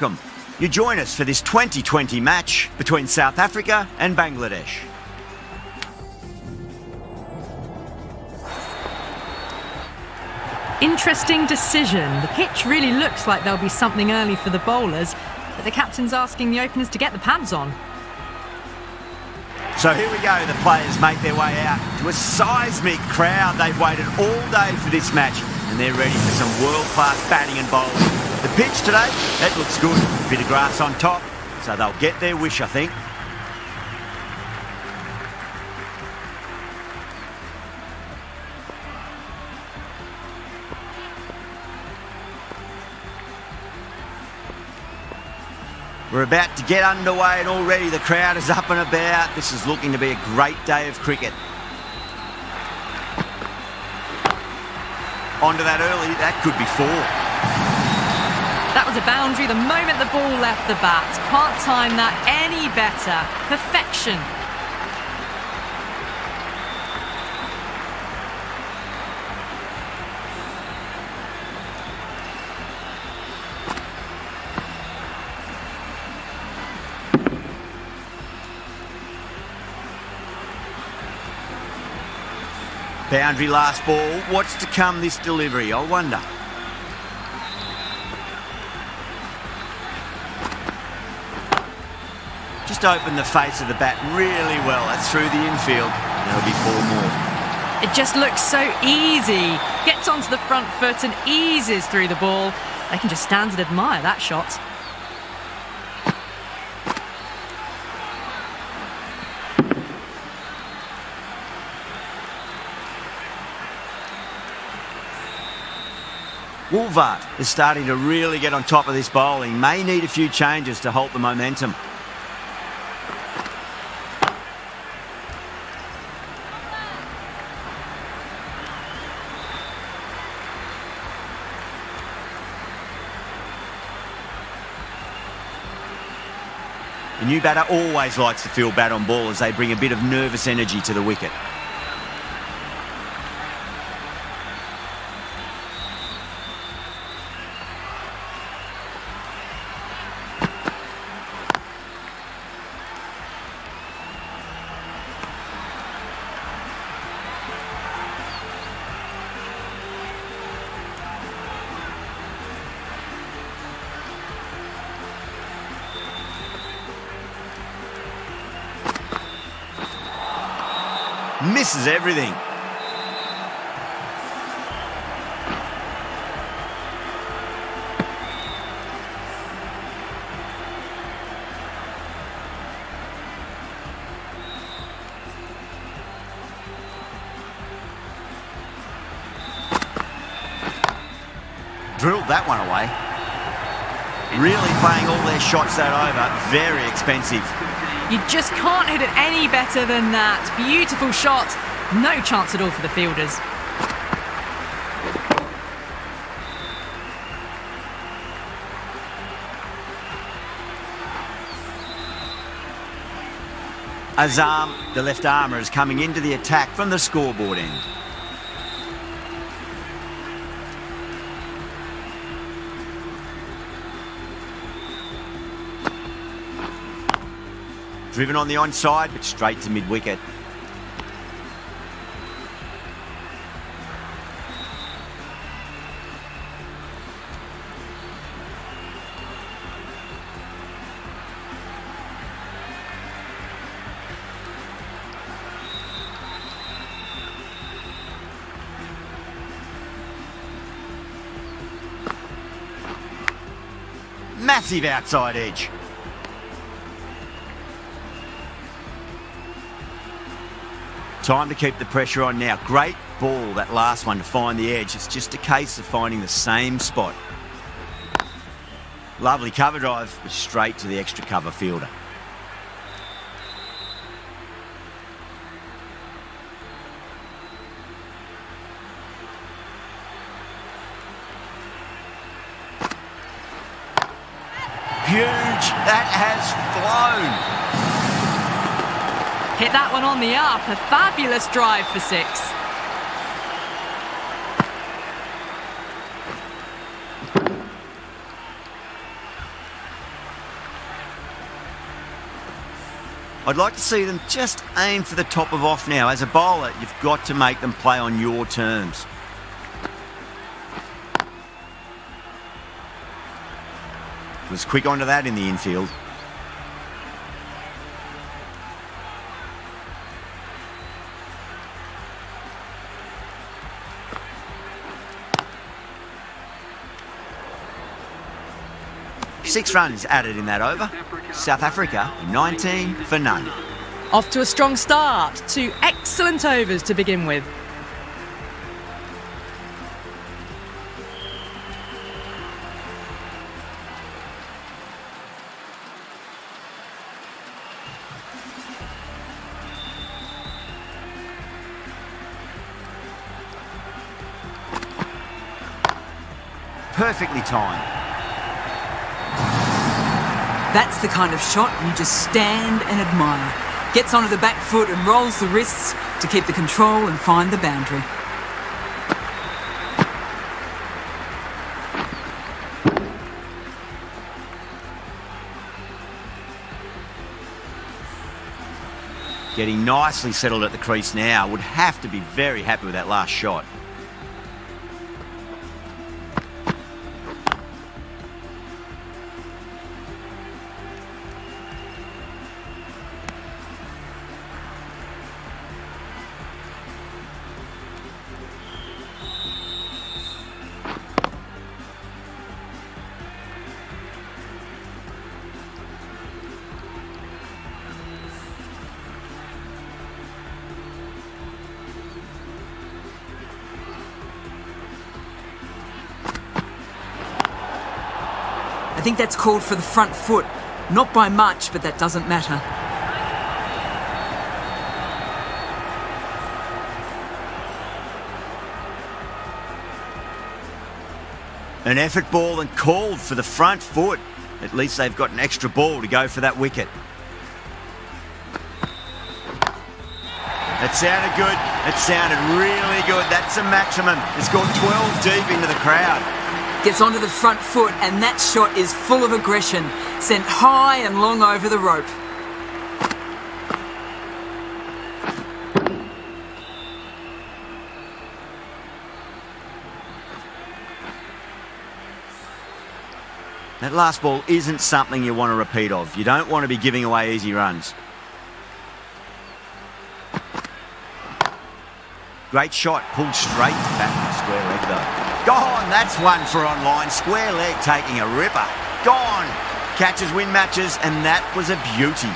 welcome. You join us for this T20 match between South Africa and Bangladesh. Interesting decision. The pitch really looks like there'll be something early for the bowlers, but the captain's asking the openers to get the pads on. So here we go, the players make their way out to a seismic crowd. They've waited all day for this match and they're ready for some world-class batting and bowling. The pitch today, that looks good. A bit of grass on top, so they'll get their wish, I think. We're about to get underway and already the crowd is up and about. This is looking to be a great day of cricket. Onto that early, that could be four. That was a boundary the moment the ball left the bat. Can't time that any better. Perfection. Boundary last ball. What's to come this delivery, I wonder? Just opened the face of the bat really well. That's through the infield. That'll be four more. It just looks so easy. Gets onto the front foot and eases through the ball. They can just stand and admire that shot. Woolvart is starting to really get on top of this bowling. May need a few changes to halt the momentum. The new batter always likes to feel bat on ball as they bring a bit of nervous energy to the wicket. Misses everything. Drilled that one away. Really playing all their shots that over. Very expensive. You just can't hit it any better than that. Beautiful shot. No chance at all for the fielders. Azam, the left armour, is coming into the attack from the scoreboard end. Driven on the onside, but straight to mid-wicket. Massive outside edge. Time to keep the pressure on now. Great ball, that last one, to find the edge. It's just a case of finding the same spot. Lovely cover drive, but straight to the extra cover fielder. Huge, that has flown. Hit that one on the up, a fabulous drive for six. I'd like to see them just aim for the top of off now. As a bowler, you've got to make them play on your terms. Was quick onto that in the infield. Six runs added in that over. South Africa 19 for none. Off to a strong start. Two excellent overs to begin with. Perfectly timed. That's the kind of shot you just stand and admire. Gets onto the back foot and rolls the wrists to keep the control and find the boundary. Getting nicely settled at the crease now. Would have to be very happy with that last shot. I think that's called for the front foot. Not by much, but that doesn't matter. An effort ball and called for the front foot. At least they've got an extra ball to go for that wicket. It sounded good. It sounded really good. That's a maximum. It's gone 12 deep into the crowd. Gets onto the front foot, and that shot is full of aggression, sent high and long over the rope. That last ball isn't something you want to repeat of. You don't want to be giving away easy runs. Great shot, pulled straight back to square leg though. Gone, that's one for online. Square leg taking a ripper. Gone. Catches win matches, and that was a beauty.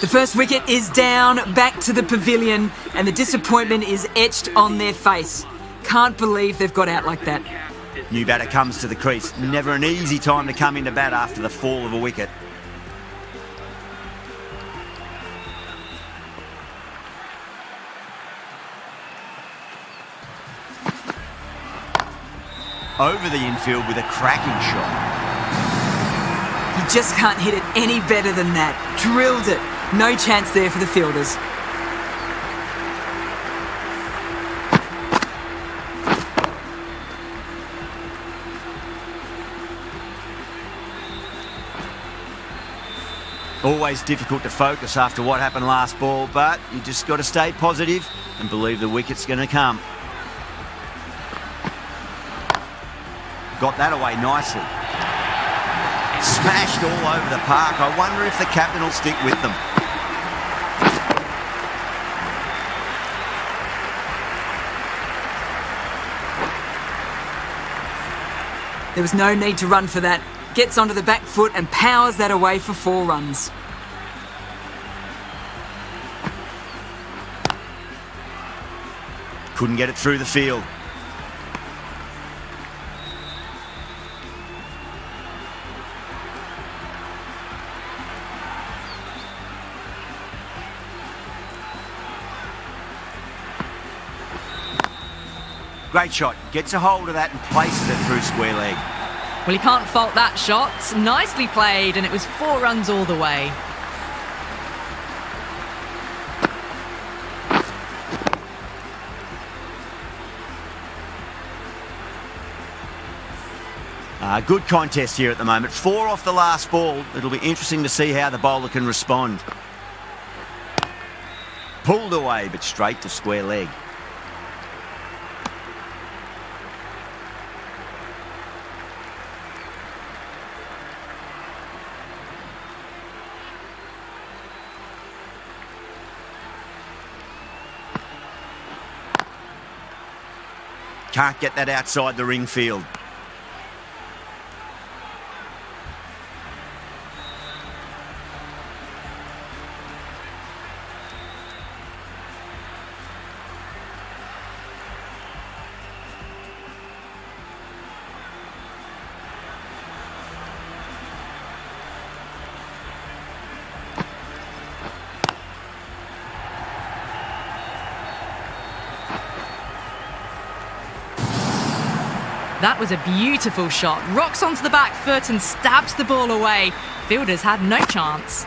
The first wicket is down, back to the pavilion, and the disappointment is etched on their face. Can't believe they've got out like that. New batter comes to the crease. Never an easy time to come into bat after the fall of a wicket. Over the infield with a cracking shot. You just can't hit it any better than that. Drilled it. No chance there for the fielders. Always difficult to focus after what happened last ball, but you just got to stay positive and believe the wicket's going to come. Got that away nicely. Smashed all over the park. I wonder if the captain will stick with them. There was no need to run for that. Gets onto the back foot and powers that away for 4 runs. Couldn't get it through the field. Great shot. Gets a hold of that and places it through square leg. Well, he can't fault that shot. Nicely played, and it was 4 runs all the way. Good contest here at the moment. 4 off the last ball. It'll be interesting to see how the bowler can respond. Pulled away, but straight to square leg. Can't get that outside the ring field. That was a beautiful shot. Rocks onto the back foot and stabs the ball away. Fielders had no chance.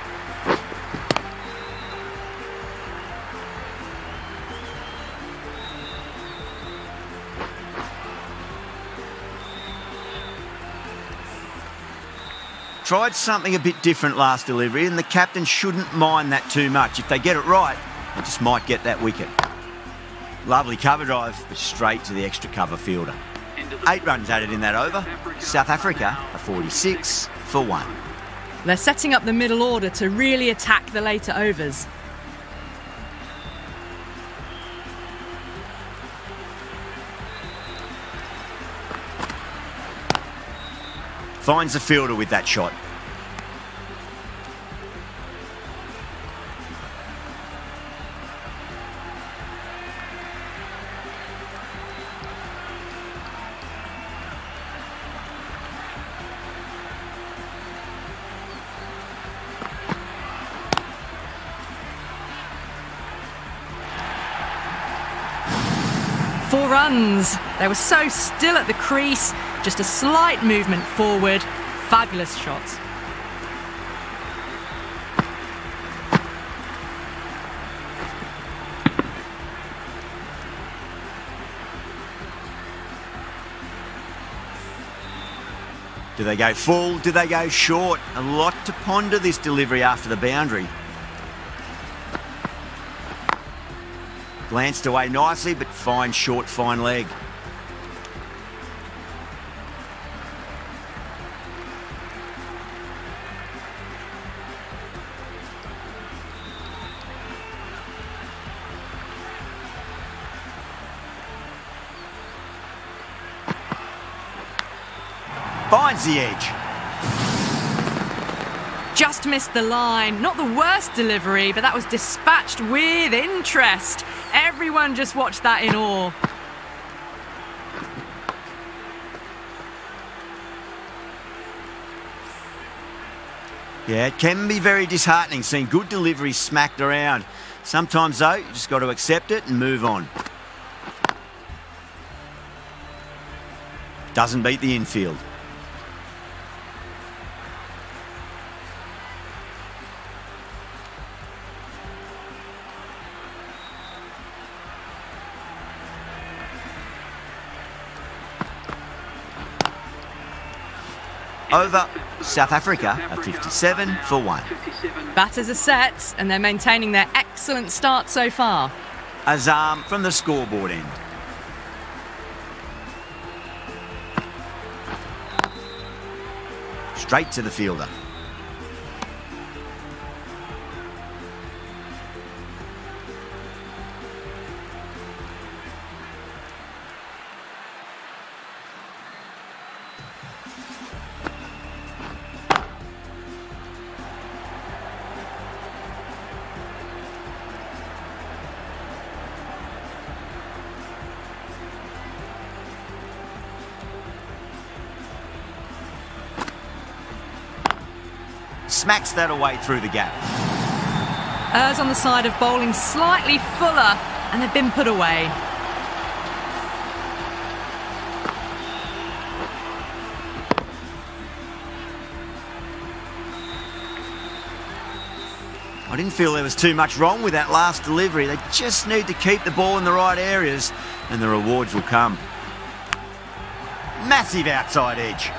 Tried something a bit different last delivery, and the captain shouldn't mind that too much. If they get it right, they just might get that wicket. Lovely cover drive, but straight to the extra cover fielder. 8 runs added in that over. South Africa are 46 for 1. They're setting up the middle order to really attack the later overs. Finds the fielder with that shot. They were so still at the crease, just a slight movement forward. Fabulous shot. Do they go full? Do they go short? A lot to ponder this delivery after the boundary. Glanced away nicely, but fine short, fine leg. Finds the edge. Just missed the line. Not the worst delivery, but that was dispatched with interest. Everyone just watched that in awe. Yeah, it can be very disheartening seeing good deliveries smacked around. Sometimes, though, you just got to accept it and move on. Doesn't beat the infield. Over, South Africa are 57 for 1. Batters are set, and they're maintaining their excellent start so far. Azam from the scoreboard end. Straight to the fielder. Smacks that away through the gap. Errs on the side of bowling slightly fuller, and they've been put away. I didn't feel there was too much wrong with that last delivery. They just need to keep the ball in the right areas and the rewards will come. Massive outside edge.